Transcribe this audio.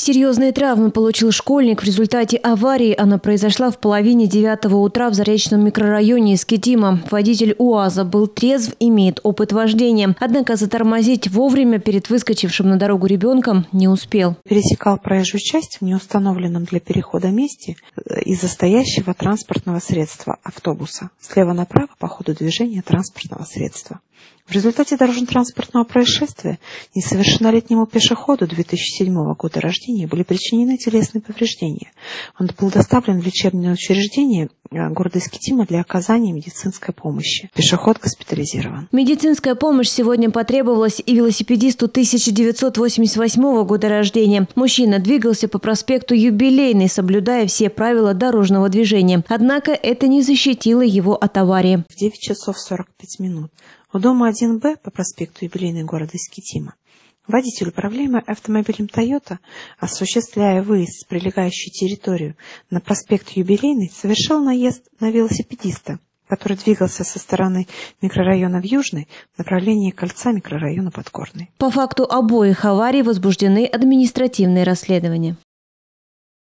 Серьезные травмы получил школьник в результате аварии. Она произошла в половине 9 утра в Заречном микрорайоне Искитима. Водитель УАЗа был трезв, имеет опыт вождения. Однако затормозить вовремя перед выскочившим на дорогу ребенком не успел. Пересекал проезжую часть в неустановленном для перехода месте из-за стоящего транспортного средства автобуса. Слева направо по ходу движения транспортного средства. В результате дорожно-транспортного происшествия несовершеннолетнему пешеходу 2007 года рождения были причинены телесные повреждения. Он был доставлен в лечебное учреждение города Искитима для оказания медицинской помощи. Пешеход госпитализирован. Медицинская помощь сегодня потребовалась и велосипедисту 1988 года рождения. Мужчина двигался по проспекту Юбилейный, соблюдая все правила дорожного движения. Однако это не защитило его от аварии. В 9 часов 45 минут. У дома 1Б по проспекту Юбилейный города Искитима водитель, управляемый автомобилем «Тойота», осуществляя выезд с прилегающей территории на проспект Юбилейный, совершил наезд на велосипедиста, который двигался со стороны микрорайона в Южный в направлении кольца микрорайона Подкорный. По факту обоих аварий возбуждены административные расследования.